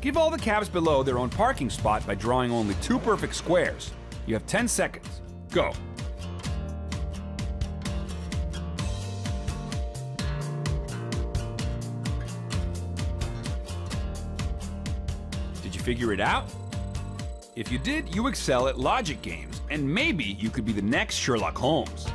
Give all the cabs below their own parking spot by drawing only two perfect squares. You have 10 seconds. Go. Did you figure it out? If you did, you excel at logic games, and maybe you could be the next Sherlock Holmes.